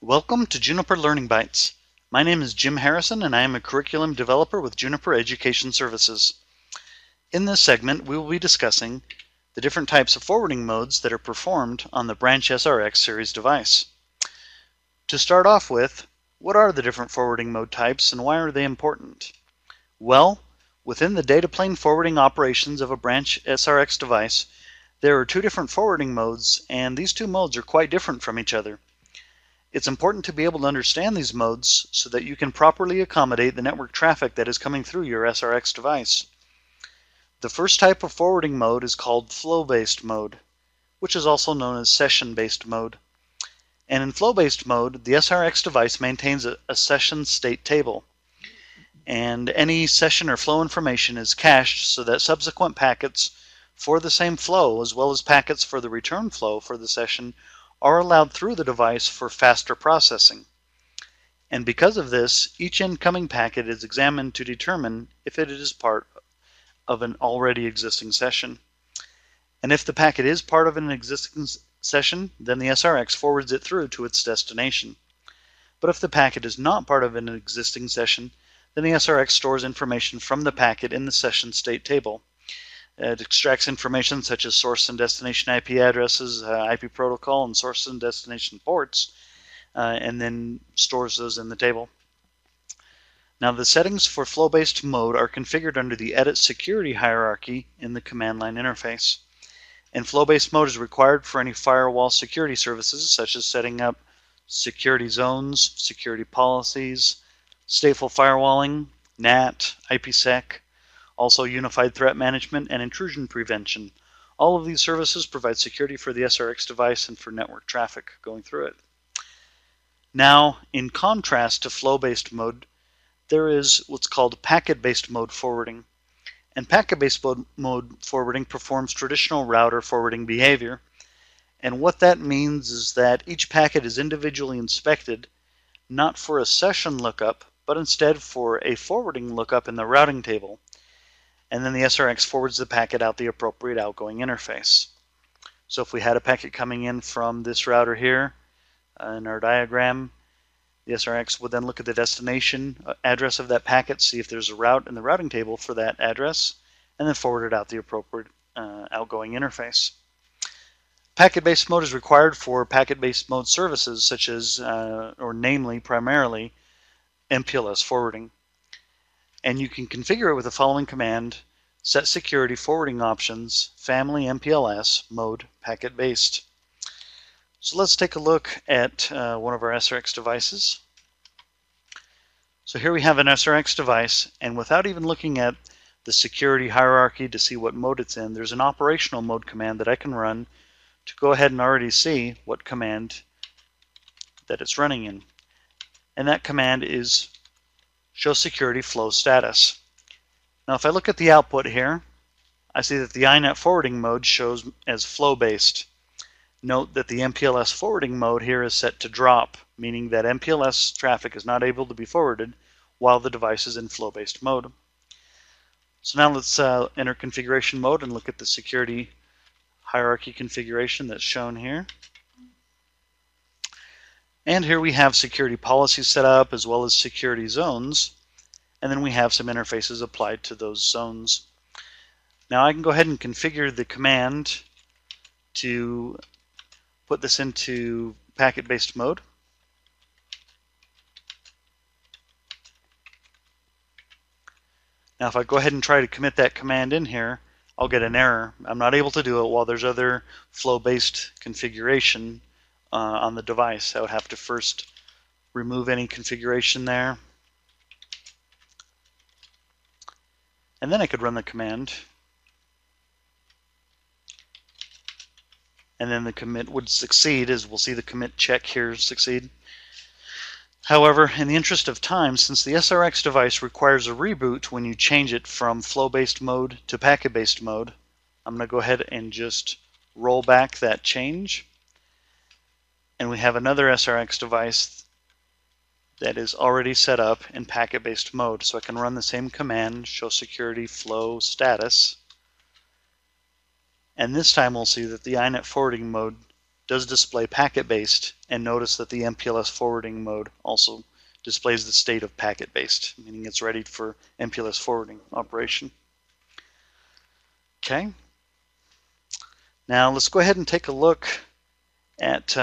Welcome to Juniper Learning Bytes. My name is Jim Harrison and I am a curriculum developer with Juniper Education Services. In this segment we will be discussing the different types of forwarding modes that are performed on the Branch SRX series device. To start off with, what are the different forwarding mode types and why are they important? Well, within the data plane forwarding operations of a Branch SRX device, there are two different forwarding modes, and these two modes are quite different from each other. It's important to be able to understand these modes so that you can properly accommodate the network traffic that is coming through your SRX device. The first type of forwarding mode is called flow-based mode, which is also known as session-based mode. And in flow-based mode, the SRX device maintains a session state table. And any session or flow information is cached so that subsequent packets for the same flow, as well as packets for the return flow for the session, are allowed through the device for faster processing. And because of this, each incoming packet is examined to determine if it is part of an already existing session. And if the packet is part of an existing session, then the SRX forwards it through to its destination. But if the packet is not part of an existing session, then the SRX stores information from the packet in the session state table. It extracts information such as source and destination IP addresses, IP protocol, and source and destination ports, and then stores those in the table. Now, the settings for flow-based mode are configured under the edit security hierarchy in the command line interface. And flow-based mode is required for any firewall security services, such as setting up security zones, security policies, stateful firewalling, NAT, IPsec, also unified threat management and intrusion prevention. All of these services provide security for the SRX device and for network traffic going through it. Now, in contrast to flow-based mode, there is what's called packet-based mode forwarding. And packet-based mode forwarding performs traditional router forwarding behavior. And what that means is that each packet is individually inspected, not for a session lookup, but instead for a forwarding lookup in the routing table. And then the SRX forwards the packet out the appropriate outgoing interface. So if we had a packet coming in from this router here in our diagram, the SRX would then look at the destination address of that packet, see if there's a route in the routing table for that address, and then forward it out the appropriate outgoing interface. Packet-based mode is required for packet-based mode services such as, primarily, MPLS forwarding. And you can configure it with the following command: set security forwarding options, family MPLS, mode packet-based. So let's take a look at one of our SRX devices. So here we have an SRX device, and without even looking at the security hierarchy to see what mode it's in, there's an operational mode command that I can run to go ahead and already see what command that it's running in. And that command is show security flow status. Now if I look at the output here, I see that the INET forwarding mode shows as flow-based. Note that the MPLS forwarding mode here is set to drop, meaning that MPLS traffic is not able to be forwarded while the device is in flow-based mode. So now let's enter configuration mode and look at the security hierarchy configuration that's shown here. And here we have security policies set up as well as security zones, and then we have some interfaces applied to those zones. Now I can go ahead and configure the command to put this into packet-based mode. Now if I go ahead and try to commit that command in here, I'll get an error. I'm not able to do it while there's other flow-based configuration on the device. I would have to first remove any configuration there, and then I could run the command, and then the commit would succeed, as we'll see the commit check here succeed. However, in the interest of time, since the SRX device requires a reboot when you change it from flow-based mode to packet-based mode, I'm going to go ahead and just roll back that change. And we have another SRX device that is already set up in packet-based mode. So I can run the same command, show security flow status, and this time we'll see that the INET forwarding mode does display packet-based, and notice that the MPLS forwarding mode also displays the state of packet-based, meaning it's ready for MPLS forwarding operation. Okay, now let's go ahead and take a look at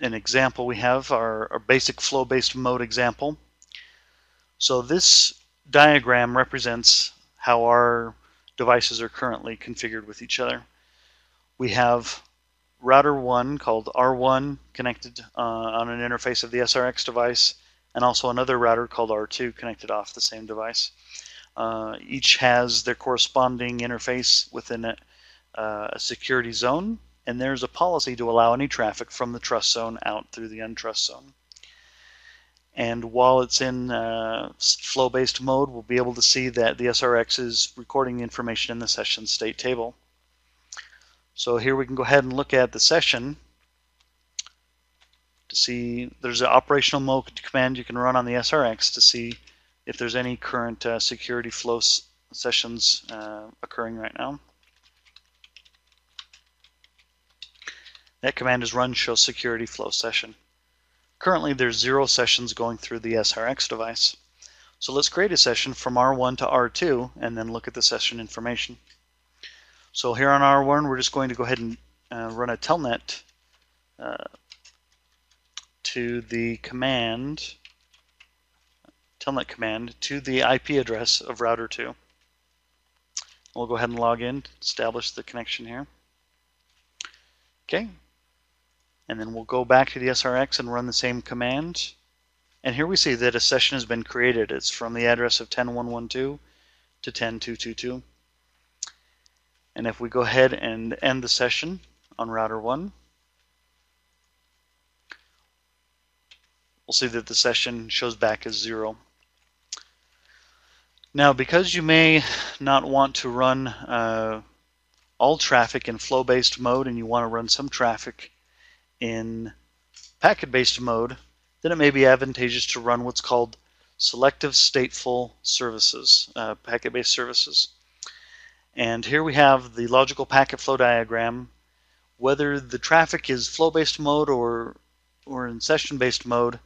an example we have, our basic flow-based mode example. So this diagram represents how our devices are currently configured with each other. We have router 1 called R1 connected on an interface of the SRX device, and also another router called R2 connected off the same device. Each has their corresponding interface within a security zone, and there's a policy to allow any traffic from the trust zone out through the untrust zone. And while it's in flow-based mode, we'll be able to see that the SRX is recording the information in the session state table. So here we can go ahead and look at the session to see there's an operational mode command you can run on the SRX to see if there's any current security flow sessions occurring right now. That command is run show security flow session. Currently there's 0 sessions going through the SRX device. So let's create a session from R1 to R2 and then look at the session information. So here on R1 we're just going to go ahead and run a telnet to the command to the IP address of router 2. We'll go ahead and log in to establish the connection here. Okay, and then we'll go back to the SRX and run the same command, and here we see that a session has been created. It's from the address of 10.112 to 10.222. And if we go ahead and end the session on router 1, we'll see that the session shows back as 0. Now, because you may not want to run all traffic in flow-based mode and you want to run some traffic in packet-based mode, then it may be advantageous to run what's called selective stateful services, packet-based services. And here we have the logical packet flow diagram. Whether the traffic is flow-based mode or in session-based mode,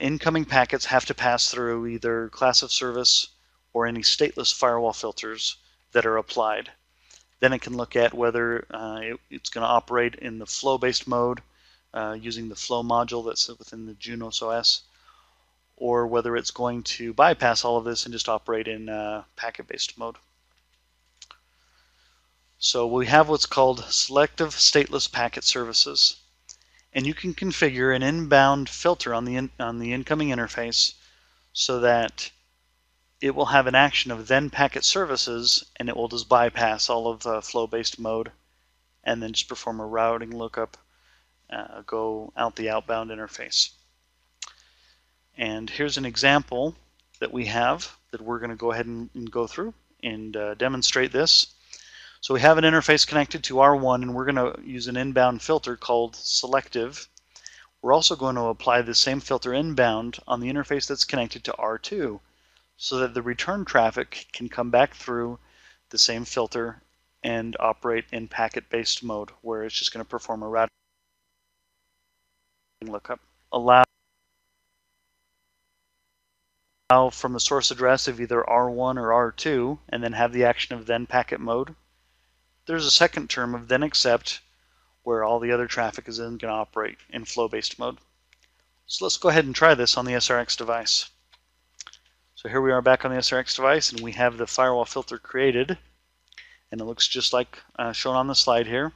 incoming packets have to pass through either class of service or any stateless firewall filters that are applied. Then it can look at whether it's going to operate in the flow-based mode using the flow module that's within the Junos OS, or whether it's going to bypass all of this and just operate in packet-based mode. So we have what's called selective stateless packet services, and you can configure an inbound filter on the incoming interface so that it will have an action of then packet services, and it will just bypass all of the flow-based mode and then just perform a routing lookup, go out the outbound interface. And here's an example that we have that we're going to go ahead and go through and demonstrate this. So we have an interface connected to R1, and we're going to use an inbound filter called selective. We're also going to apply the same filter inbound on the interface that's connected to R2, so that the return traffic can come back through the same filter and operate in packet-based mode, where it's just going to perform a routing lookup. Allow from the source address of either R1 or R2, and then have the action of then packet mode. There's a second term of then accept, where all the other traffic is then going to operate in flow-based mode. So let's go ahead and try this on the SRX device. So here we are back on the SRX device, and we have the firewall filter created, and it looks just like shown on the slide here,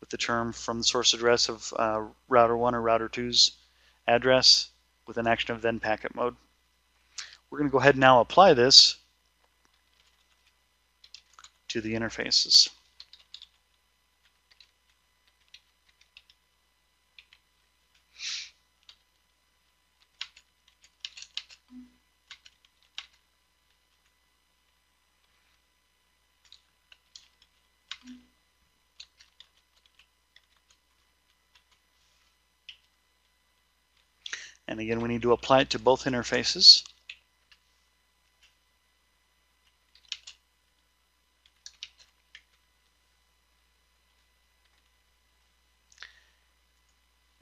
with the term from the source address of router 1 or router 2's address with an action of then packet mode. We're going to go ahead and now apply this to the interfaces. And again, we need to apply it to both interfaces.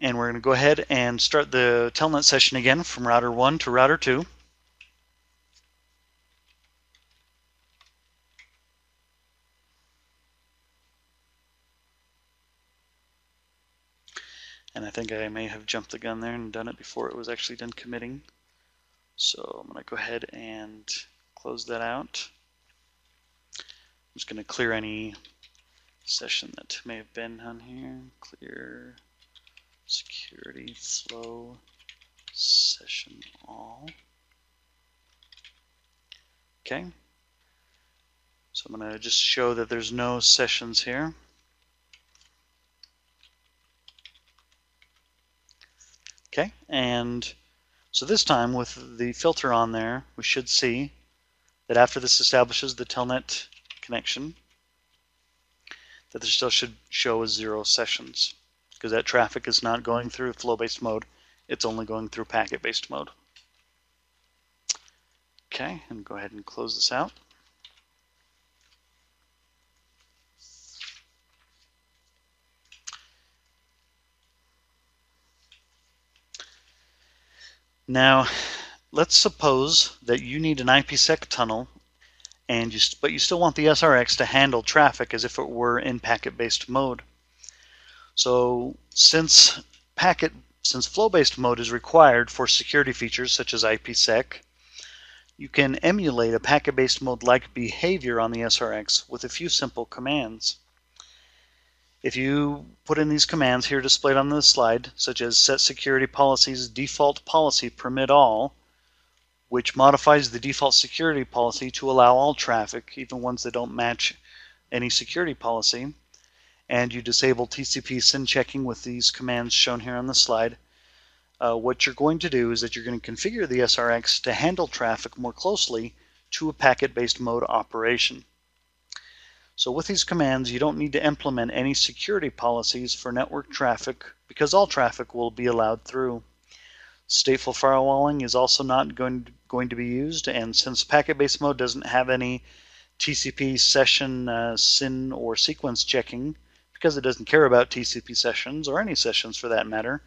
And we're going to go ahead and start the telnet session again from router 1 to router 2. And I think I may have jumped the gun there and done it before it was actually done committing. So I'm going to go ahead and close that out. I'm just going to clear any session that may have been on here. Clear security flow session all. Okay. So I'm going to just show that there's no sessions here. Okay, and so this time with the filter on there, we should see that after this establishes the telnet connection, that there still should show as 0 sessions, because that traffic is not going through flow-based mode, it's only going through packet-based mode. Okay, and go ahead and close this out. Now, let's suppose that you need an IPsec tunnel, and but you still want the SRX to handle traffic as if it were in packet-based mode. So, since flow-based mode is required for security features such as IPsec, you can emulate a packet-based mode-like behavior on the SRX with a few simple commands. If you put in these commands here displayed on this slide, such as set security policies default policy permit all, which modifies the default security policy to allow all traffic, even ones that don't match any security policy, and you disable TCP SYN checking with these commands shown here on the slide, what you're going to do is that you're going to configure the SRX to handle traffic more closely to a packet-based mode operation. So with these commands, you don't need to implement any security policies for network traffic because all traffic will be allowed through. Stateful firewalling is also not going to be used, and since packet-based mode doesn't have any TCP session SYN or sequence checking, because it doesn't care about TCP sessions or any sessions for that matter,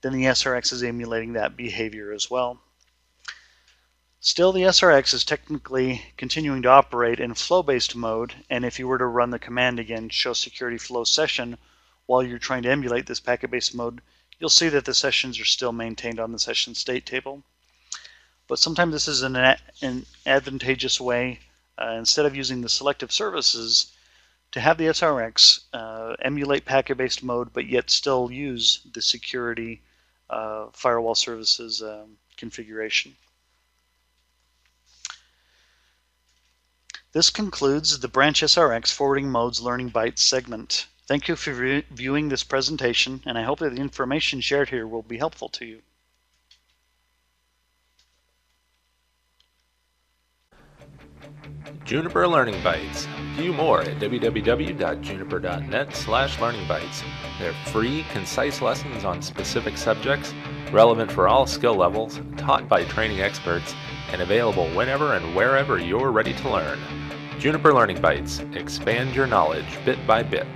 then the SRX is emulating that behavior as well. Still, the SRX is technically continuing to operate in flow-based mode, and if you were to run the command again, show security flow session, while you're trying to emulate this packet-based mode, you'll see that the sessions are still maintained on the session state table. But sometimes this is an advantageous way, instead of using the selective services, to have the SRX emulate packet-based mode, but yet still use the security firewall services configuration. This concludes the Branch SRX Forwarding Modes Learning Bytes segment. Thank you for viewing this presentation, and I hope that the information shared here will be helpful to you. Juniper Learning Bytes. View more at www.juniper.net/learningbytes. They're free, concise lessons on specific subjects, relevant for all skill levels, taught by training experts, and available whenever and wherever you're ready to learn. Juniper Learning Bytes. Expand your knowledge bit by bit.